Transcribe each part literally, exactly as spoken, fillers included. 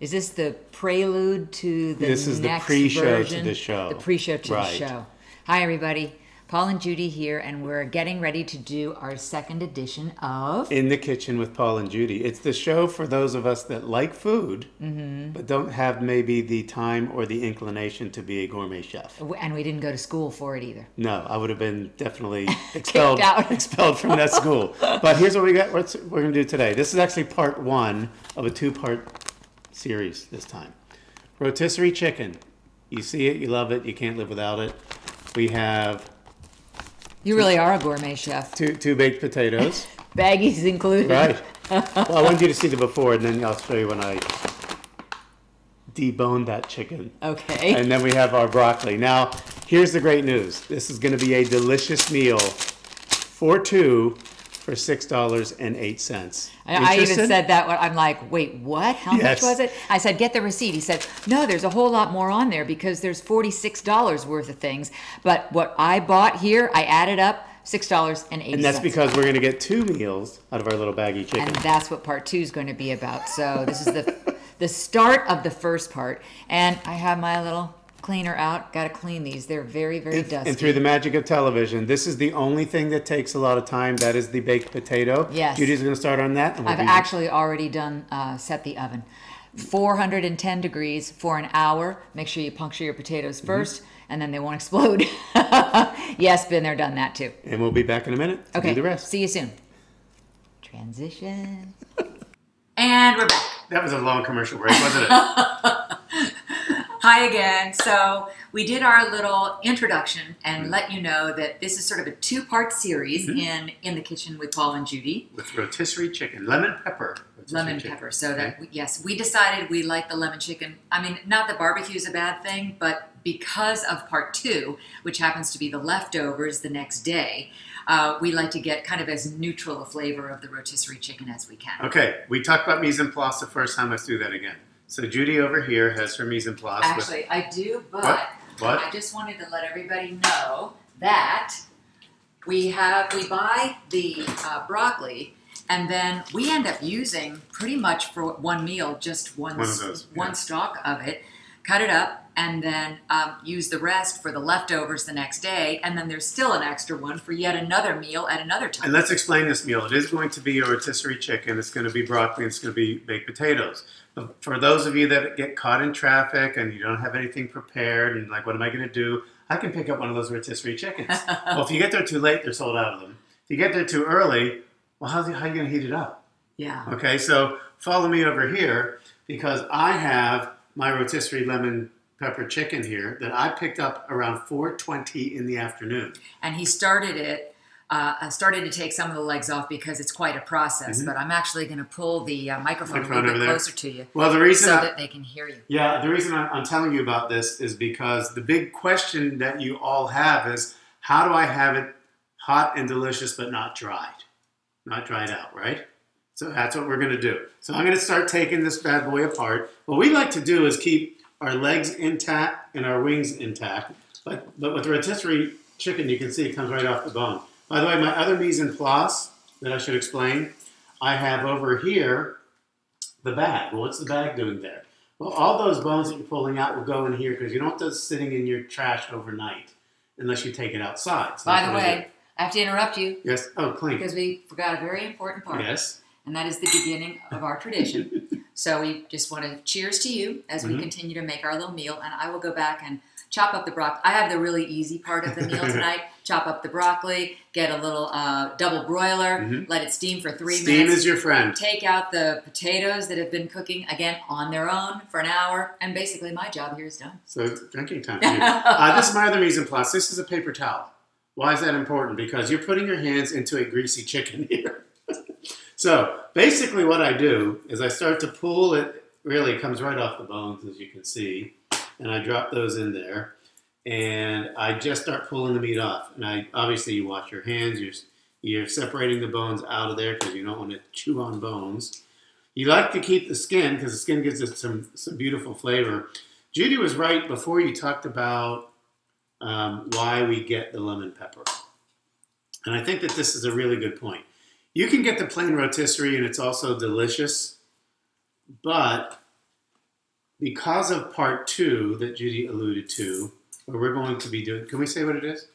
Is this the prelude to the next version? This is the pre-show to the show. The pre-show to the show. Hi, everybody. Paul and Judy here, and we're getting ready to do our second edition of In the Kitchen with Paul and Judy. It's the show for those of us that like food, mm-hmm. but don't have maybe the time or the inclination to be a gourmet chef. And we didn't go to school for it either. No, I would have been definitely expelled, out. expelled from that school. But here's what we got. What's, we're going to do today. This is actually part one of a two-part series this time. Rotisserie chicken. You see it, you love it, you can't live without it. We have... You two, really are a gourmet chef. Two, two baked potatoes. Baggies included. Right. Well, I want you to see the before, and then I'll show you when I debone that chicken. Okay. And then we have our broccoli. Now, here's the great news. This is going to be a delicious meal for two for six dollars and eight cents. I even said that. I'm like, wait, what? How yes. much was it? I said, get the receipt. He said, no, there's a whole lot more on there because there's forty-six dollars worth of things. But what I bought here, I added up six dollars and eighty cents. And that's because we're going to get two meals out of our little baggy chicken. And that's what part two is going to be about. So this is the, the start of the first part. And I have my little... cleaner out. Got to clean these. They're very, very and, dusty. And through the magic of television, this is the only thing that takes a lot of time. That is the baked potato. Yes. Judy's going to start on that. And we'll I've actually ready. already done, uh, set the oven. four hundred ten degrees for an hour. Make sure you puncture your potatoes first, mm-hmm. and then they won't explode. Yes, been there, done that too. And we'll be back in a minute to okay. do the rest. See you soon. Transition. And we're back. That was a long commercial break, wasn't it? Hi again. So we did our little introduction and mm-hmm. let you know that this is sort of a two-part series mm-hmm. in In the Kitchen with Paul and Judy. With rotisserie chicken, lemon pepper. Lemon chicken. pepper. So okay. that, we, yes, we decided we like the lemon chicken. I mean, not that barbecue is a bad thing, but because of part two, which happens to be the leftovers the next day, uh, we like to get kind of as neutral a flavor of the rotisserie chicken as we can. Okay. We talked about mise en place the first time. Let's do that again. So Judy over here has her mise en place. Actually, with... I do, but what? What? I just wanted to let everybody know that we have we buy the uh, broccoli, and then we end up using pretty much for one meal just one one, of those, one yeah. stalk of it. Cut it up, and then um, use the rest for the leftovers the next day, and then there's still an extra one for yet another meal at another time. And let's explain this meal. It is going to be a rotisserie chicken. It's going to be broccoli. It's going to be baked potatoes. But for those of you that get caught in traffic and you don't have anything prepared and like, what am I going to do? I can pick up one of those rotisserie chickens. Well, if you get there too late, they're sold out of them. If you get there too early, well, how, how are you going to heat it up? Yeah. Okay, so follow me over here because I have... my rotisserie lemon pepper chicken here that I picked up around four twenty in the afternoon. And he started it, uh, started to take some of the legs off because it's quite a process, mm-hmm. but I'm actually going to pull the uh, microphone, microphone a little bit closer to you well, the reason so I, that they can hear you. Yeah, the reason I'm telling you about this is because the big question that you all have is, how do I have it hot and delicious but not dried? Not dried out, right? So that's what we're going to do. So I'm going to start taking this bad boy apart. What we like to do is keep our legs intact and our wings intact. But, but with rotisserie chicken, you can see it comes right off the bone. By the way, my other mise en place that I should explain, I have over here the bag. Well, what's the bag doing there? Well, all those bones that you're pulling out will go in here because you don't want those sitting in your trash overnight unless you take it outside. So By the way, I have to interrupt you. Yes. Oh, clean. Because we forgot a very important part. Yes. And that is the beginning of our tradition. So we just want to cheers to you as we mm-hmm. continue to make our little meal. And I will go back and chop up the broccoli. I have the really easy part of the meal tonight. Chop up the broccoli, get a little uh, double broiler, mm-hmm. let it steam for three steam minutes. Steam is your friend. Take out the potatoes that have been cooking, again, on their own for an hour. And basically my job here is done. So drinking time. uh, this is my other mise en place. This is a paper towel. Why is that important? Because you're putting your hands into a greasy chicken here. So basically what I do is I start to pull it, really it comes right off the bones as you can see, and I drop those in there, and I just start pulling the meat off. And I obviously you wash your hands, you're, you're separating the bones out of there because you don't want to chew on bones. You like to keep the skin because the skin gives it some, some beautiful flavor. Judy was right before you talked about um, why we get the lemon pepper. And I think that this is a really good point. You can get the plain rotisserie, and it's also delicious, but because of part two that Judy alluded to, where we're going to be doing, can we say what it is?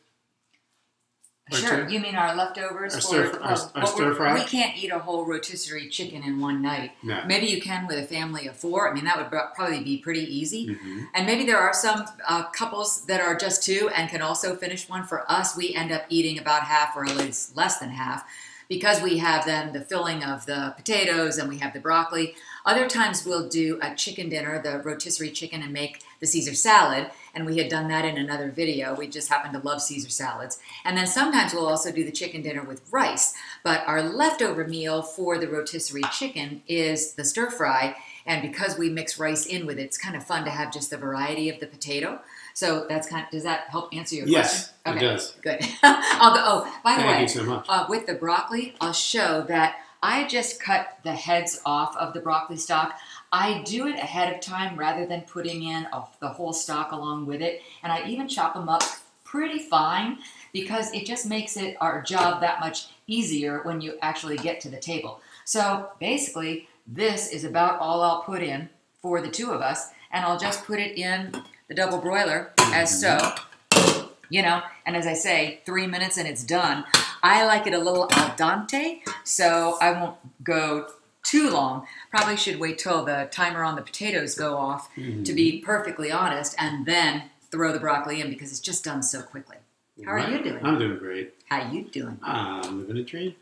Part sure. Two? You mean our leftovers? Our stir, or our, our stir fry? We can't eat a whole rotisserie chicken in one night. No. Maybe you can with a family of four. I mean, that would probably be pretty easy. Mm-hmm. And maybe there are some uh, couples that are just two and can also finish one. For us, we end up eating about half or less than half, because we have then the filling of the potatoes and we have the broccoli. Other times we'll do a chicken dinner, the rotisserie chicken, and make the Caesar salad. And we had done that in another video. We just happen to love Caesar salads. And then sometimes we'll also do the chicken dinner with rice. But our leftover meal for the rotisserie chicken is the stir fry. And because we mix rice in with it, it's kind of fun to have just the variety of the potato. So that's kind of, does that help answer your yes, question? Yes, okay, it does. Good. I'll go, oh, by the way, thank you so much. Uh, with the broccoli, I'll show that I just cut the heads off of the broccoli stalk. I do it ahead of time rather than putting in a, the whole stalk along with it. And I even chop them up pretty fine, because it just makes it our job that much easier when you actually get to the table. So basically, this is about all I'll put in for the two of us, and I'll just put it in the double broiler as so, you know, and as I say, three minutes and it's done. I like it a little al dente, so I won't go too long. Probably should wait till the timer on the potatoes go off, mm-hmm. to be perfectly honest, and then throw the broccoli in, because it's just done so quickly. How are right. you doing? I'm doing great. How you doing? I'm living a dream.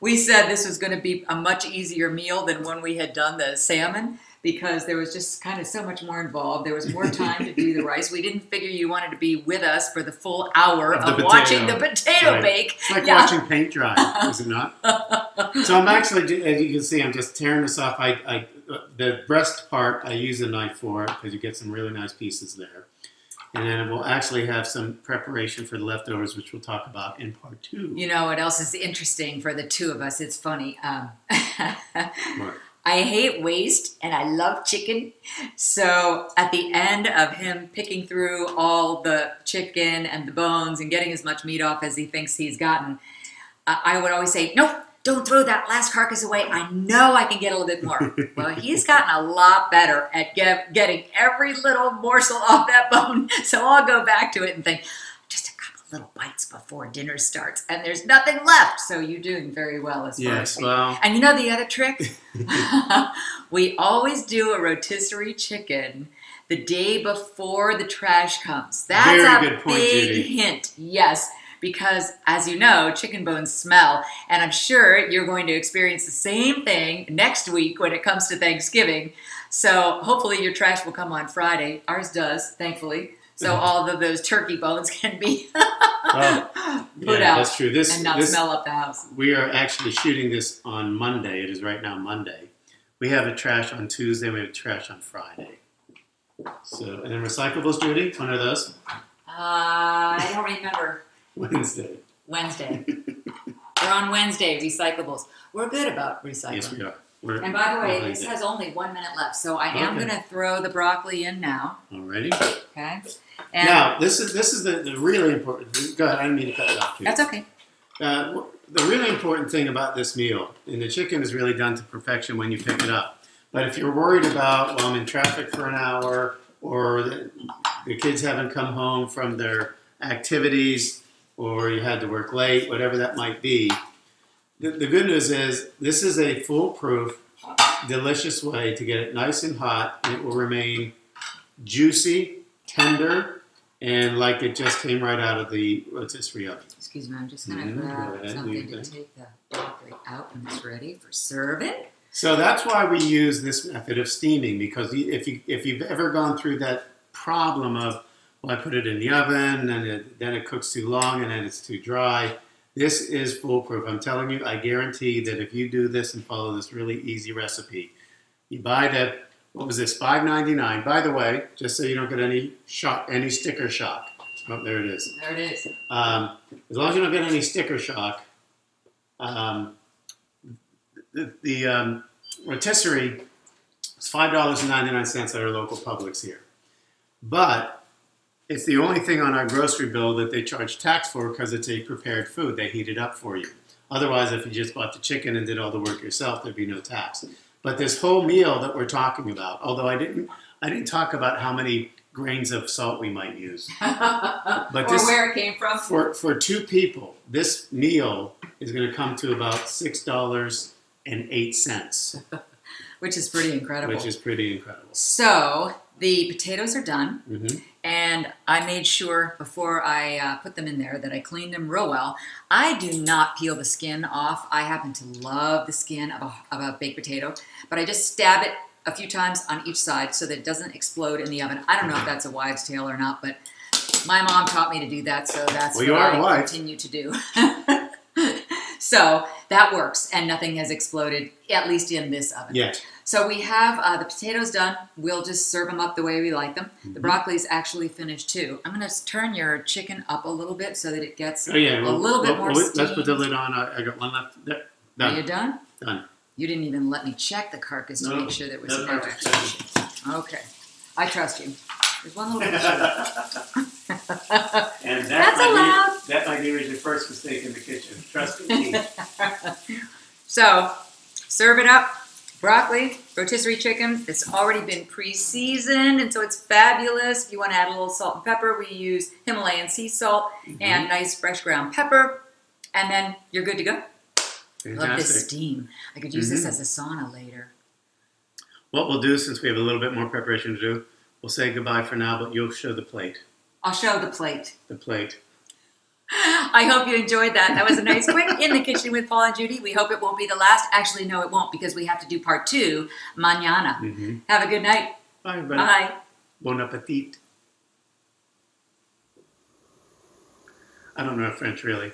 We said this was going to be a much easier meal than when we had done the salmon, because there was just kind of so much more involved. There was more time to do the rice. We didn't figure you wanted to be with us for the full hour of, of the watching the potato right. bake. It's like yeah. watching paint dry, is it not? So I'm actually, as you can see, I'm just tearing this off. I, I the breast part, I use a knife for, because you get some really nice pieces there. And then we'll actually have some preparation for the leftovers, which we'll talk about in part two. You know what else is interesting for the two of us? It's funny. Um, I hate waste and I love chicken. So at the end of him picking through all the chicken and the bones and getting as much meat off as he thinks he's gotten, uh, I would always say, nope, don't throw that last carcass away. I know I can get a little bit more. Well, he's gotten a lot better at get, getting every little morsel off that bone. So I'll go back to it and think, just a couple little bites before dinner starts, and there's nothing left. So you're doing very well as far yes, as well. And you know the other trick? We always do a rotisserie chicken the day before the trash comes. That's very a good point, big Judy. Hint. Yes. Because, as you know, chicken bones smell, and I'm sure you're going to experience the same thing next week when it comes to Thanksgiving. So hopefully your trash will come on Friday. Ours does, thankfully. So all of those turkey bones can be oh, put yeah, out that's true. This, and not this, smell up the house. We are actually shooting this on Monday. It is right now Monday. We have a trash on Tuesday. We have a trash on Friday. So, and then recyclables, Judy, when are those? Uh, I don't remember. Wednesday. Wednesday. We're on Wednesday, recyclables. We're good about recycling. Yes, we are. We're, and by the way, this has only one minute left, so I am okay. going to throw the broccoli in now. Alrighty. Okay. And now, this is this is the, the really important... Go ahead, I didn't mean to cut it off. Too. That's okay. Uh, the really important thing about this meal, and the chicken is really done to perfection when you pick it up, but if you're worried about, well, I'm in traffic for an hour, or the, the kids haven't come home from their activities... or you had to work late, whatever that might be. The, the good news is this is a foolproof, delicious way to get it nice and hot, and it will remain juicy, tender, and like it just came right out of the rotisserie oven. Excuse me, I'm just gonna mm-hmm. grab right. something to take the broccoli out when it's ready for serving. So that's why we use this method of steaming, because if, you, if you've ever gone through that problem of, well, I put it in the oven, and it, then it cooks too long, and then it's too dry. This is foolproof. I'm telling you, I guarantee that if you do this and follow this really easy recipe, you buy the, what was this, five ninety-nine. By the way, just so you don't get any shock, any sticker shock. Oh, there it is. There it is. Um, as long as you don't get any sticker shock, um, the, the um, rotisserie is five ninety-nine at our local Publix here. But... it's the only thing on our grocery bill that they charge tax for, because it's a prepared food. They heat it up for you. Otherwise, if you just bought the chicken and did all the work yourself, there'd be no tax. But this whole meal that we're talking about, although I didn't, I didn't talk about how many grains of salt we might use, but or this, where it came from. For for two people, this meal is going to come to about six dollars and eight cents, which is pretty incredible. Which is pretty incredible. So the potatoes are done, mm-hmm. and I made sure before I uh, put them in there that I cleaned them real well. I do not peel the skin off. I happen to love the skin of a, of a baked potato, but I just stab it a few times on each side so that it doesn't explode in the oven. I don't know if that's a wives' tale or not, but my mom taught me to do that, so that's well, what I wife. continue to do. So that works, and nothing has exploded, at least in this oven. Yes. So we have uh, the potatoes done. We'll just serve them up the way we like them. Mm-hmm. The broccoli's actually finished too. I'm going to turn your chicken up a little bit so that it gets oh, yeah. a well, little well, bit more well, steamed. Let's put the lid on. Uh, I got one left. There. Done. Are you done? Done. You didn't even let me check the carcass to no, make sure there was no extraction. Okay. I trust you. There's one little bit of And that That's allowed. Be, that, my dear, is your first mistake in the kitchen. Trust me. So, serve it up. Broccoli, rotisserie chicken. It's already been pre-seasoned, and so it's fabulous. If you want to add a little salt and pepper, we use Himalayan sea salt mm-hmm. and nice fresh ground pepper. And then you're good to go. Fantastic. I love this steam. I could use mm-hmm. this as a sauna later. What we'll do, since we have a little bit more preparation to do, we'll say goodbye for now, but you'll show the plate. I'll show the plate. The plate. I hope you enjoyed that. That was a nice quick In the Kitchen with Paul and Judy. We hope it won't be the last. Actually, no, it won't, because we have to do part two mañana. Mm-hmm. Have a good night. Bye, everybody. Bye. Bon appetit. I don't know French, really.